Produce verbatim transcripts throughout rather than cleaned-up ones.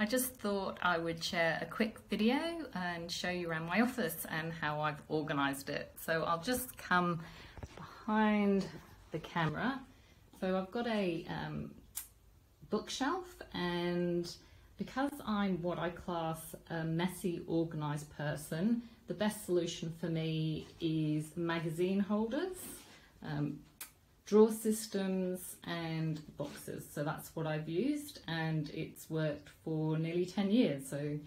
I just thought I would share a quick video and show you around my office and how I've organised it. So I'll just come behind the camera. So I've got a um, bookshelf, and because I'm what I class a messy, organised person, the best solution for me is magazine holders, um, drawer systems and boxes. So that's what I've used, and it's worked for nearly ten years. So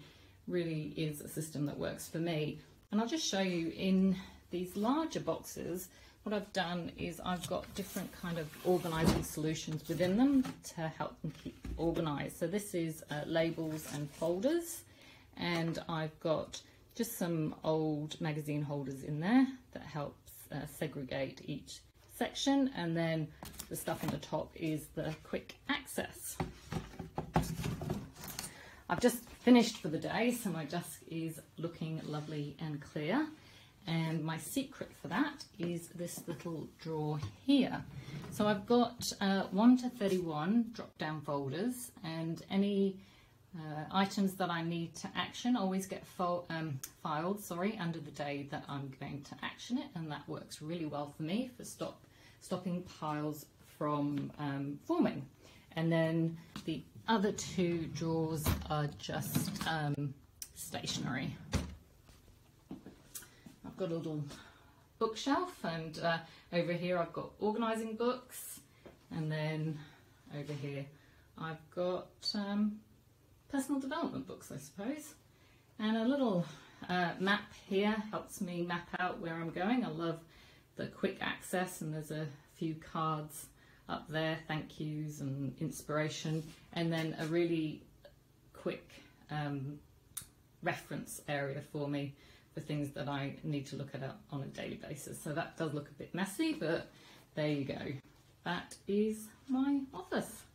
really is a system that works for me. And I'll just show you in these larger boxes, what I've done is I've got different kind of organising solutions within them to help them keep organised. So this is uh, labels and folders, and I've got just some old magazine holders in there that helps uh, segregate each section, and then the stuff on the top is the quick access. I've just finished for the day, so my desk is looking lovely and clear. And my secret for that is this little drawer here. So I've got uh, one to thirty-one drop-down folders, and any uh, items that I need to action always get fol um, filed sorry, under the day that I'm going to action it, and that works really well for me for stop stopping piles from um, forming. And then the other two drawers are just um, stationary. I've got a little bookshelf, and uh, over here I've got organising books, and then over here I've got um, personal development books, I suppose. And a little uh, map here helps me map out where I'm going. I love the quick access, and there's a few cards up there, thank yous and inspiration, and then a really quick um, reference area for me for things that I need to look at on a daily basis. So that does look a bit messy, but there you go. That is my office.